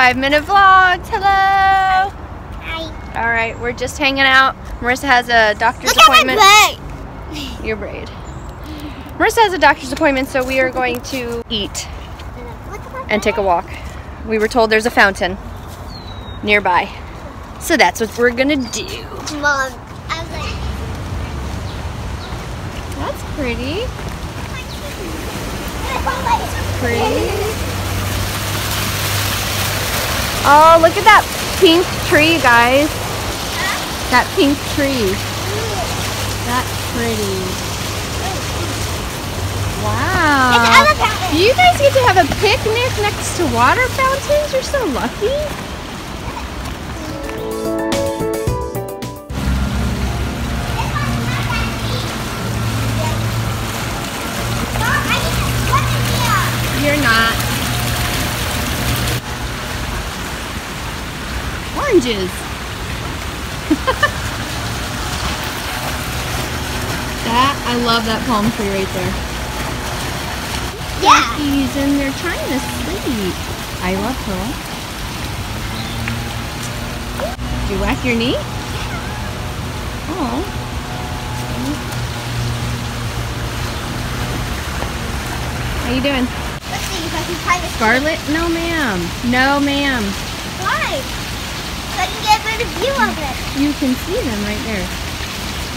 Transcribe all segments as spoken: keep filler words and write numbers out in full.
five minute vlogs. Hello. Hi. All right, we're just hanging out. Marissa has a doctor's Look appointment. At my braid. Your braid. Marissa has a doctor's appointment, so we are going to eat and take a walk. We were told there's a fountain nearby, so that's what we're gonna do. Mom, I was like, that's pretty. Pretty. Oh, look at that pink tree, guys. That pink tree. That's pretty. Wow. Do you guys get to have a picnic next to water fountains? You're so lucky. You're not. Oranges. That, I love that palm tree right there. Yeah. He's in there trying to sleep. I love her. Did you whack your knee? Oh. How you doing? Let's see if I can find it. Scarlett? No, ma'am. No, ma'am. Why? I can get a better view of it. You can see them right there.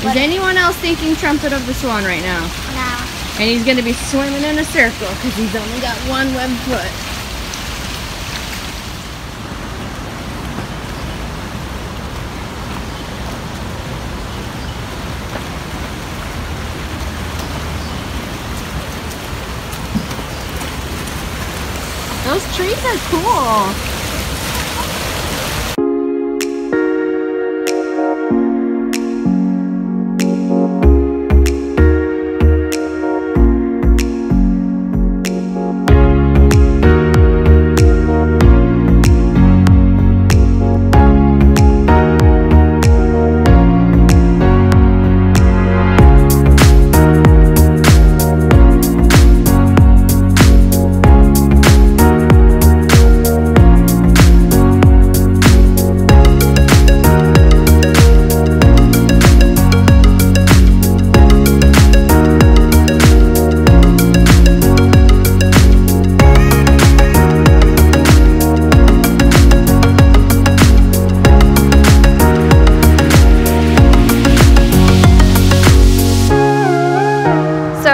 What? Is anyone else thinking Trumpet of the Swan right now? No. And he's going to be swimming in a circle because he's only got one web foot. Those trees are cool.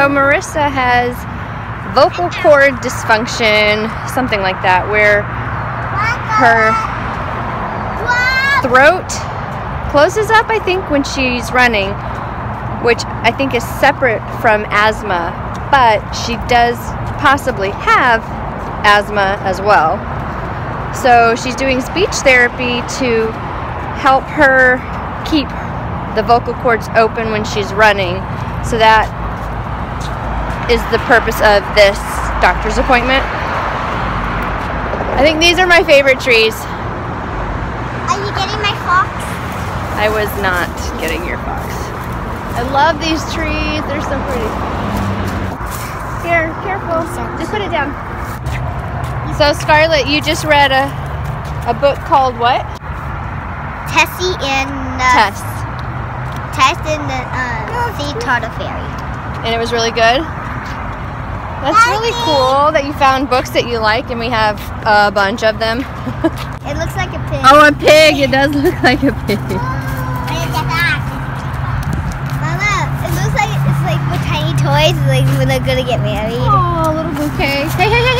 Marissa has vocal cord dysfunction, something like that, where her throat closes up, I think, when she's running, which I think is separate from asthma, but she does possibly have asthma as well. So she's doing speech therapy to help her keep the vocal cords open when she's running, so that is the purpose of this doctor's appointment. I think these are my favorite trees. Are you getting my fox? I was not getting your fox. I love these trees. They're so pretty. Here, careful. Just put it down. So Scarlett, you just read a a book called what? Tessie and the Tess. Tess and the uh, Sea Turtle Fairy. And it was really good. That's really cool that you found books that you like, and we have a bunch of them. It looks like a pig. Oh, a pig. It does look like a pig. Mama, it looks like it's like with tiny toys, like when they're going to get married. Oh, a little bouquet. Hey, hey, hey.